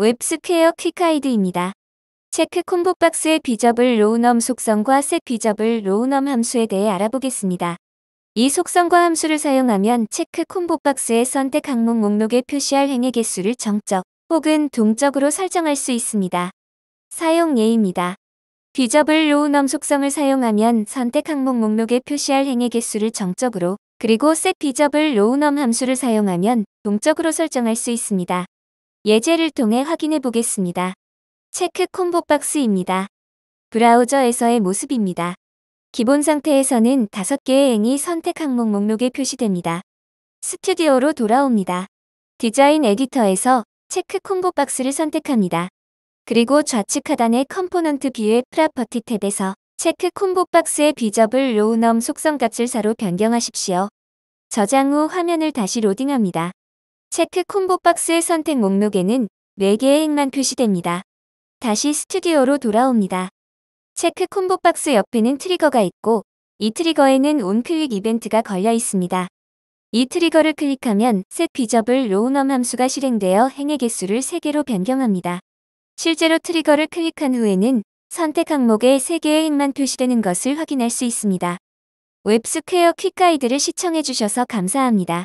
웹스퀘어 퀵하이드입니다. 체크 콤보 박스의 비저블 로우넘 속성과 set 비저블 로우넘 함수에 대해 알아보겠습니다. 이 속성과 함수를 사용하면 체크 콤보 박스의 선택 항목 목록에 표시할 행의 개수를 정적 혹은 동적으로 설정할 수 있습니다. 사용 예입니다. 비저블 로우넘 속성을 사용하면 선택 항목 목록에 표시할 행의 개수를 정적으로 그리고 set 비저블 로우넘 함수를 사용하면 동적으로 설정할 수 있습니다. 예제를 통해 확인해 보겠습니다. 체크 콤보 박스입니다. 브라우저에서의 모습입니다. 기본 상태에서는 5개의 행이 선택 항목 목록에 표시됩니다. 스튜디오로 돌아옵니다. 디자인 에디터에서 체크 콤보 박스를 선택합니다. 그리고 좌측 하단의 컴포넌트 뷰의 프로퍼티 탭에서 체크 콤보 박스의 비저블 로우넘 속성 값을 4로 변경하십시오. 저장 후 화면을 다시 로딩합니다. 체크 콤보 박스의 선택 목록에는 4개의 행만 표시됩니다. 다시 스튜디오로 돌아옵니다. 체크 콤보 박스 옆에는 트리거가 있고 이 트리거에는 온클릭 이벤트가 걸려 있습니다. 이 트리거를 클릭하면 set 비저블 로우넘 함수가 실행되어 행의 개수를 3개로 변경합니다. 실제로 트리거를 클릭한 후에는 선택 항목에 3개의 행만 표시되는 것을 확인할 수 있습니다. 웹스퀘어 퀵 가이드를 시청해 주셔서 감사합니다.